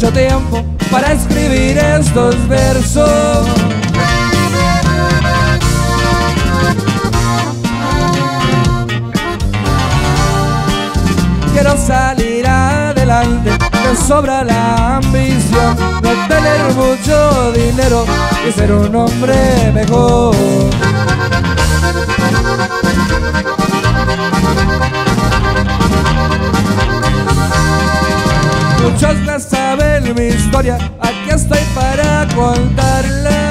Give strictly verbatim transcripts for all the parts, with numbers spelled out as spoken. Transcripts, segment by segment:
mucho tiempo para escribir estos versos. Quiero salir adelante, me sobra la ambición de tener mucho dinero y ser un hombre mejor. Muchos no saben mi historia, aquí estoy para contarla.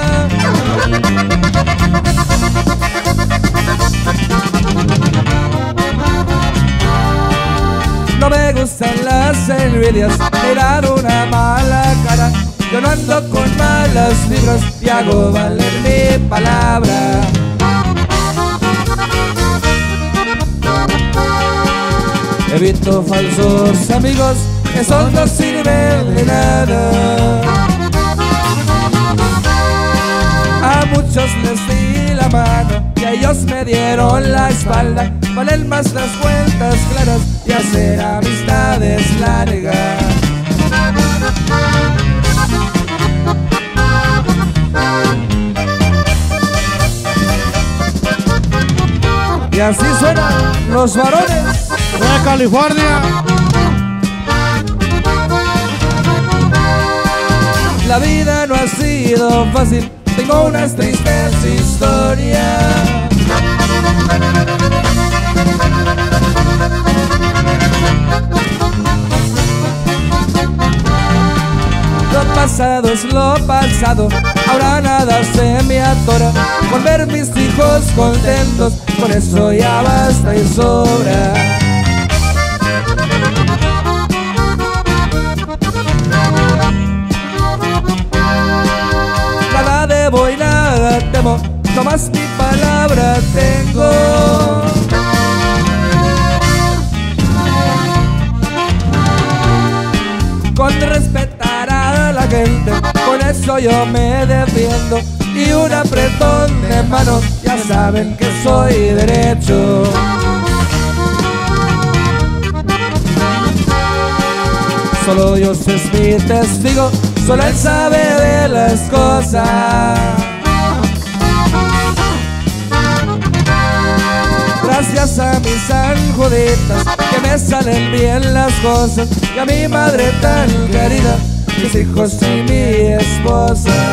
No me gustan las envidias, me dan una mala cara. Yo no ando con malas vibras y hago valer mi palabra. Evito falsos amigos, esos no sirven de nada. A muchos les di la mano y ellos me dieron la espalda. Valen más las cuentas claras y hacer amistades largas. Y así suenan Los Varones de California. La vida no ha sido fácil, tengo unas tristes historias. Lo pasado es lo pasado, ahora nada se me atora. Por ver mis hijos contentos, por eso ya basta y sobra. Voy nada temo, nomás mi palabra tengo. Con respetar a la gente, por eso yo me defiendo. Y un apretón de manos, ya saben que soy derecho. Solo Dios es mi testigo, solo Él sabe de las cosas. Gracias a mis anjuditas que me salen bien las cosas, y a mi madre tan querida, mis hijos y mi esposa.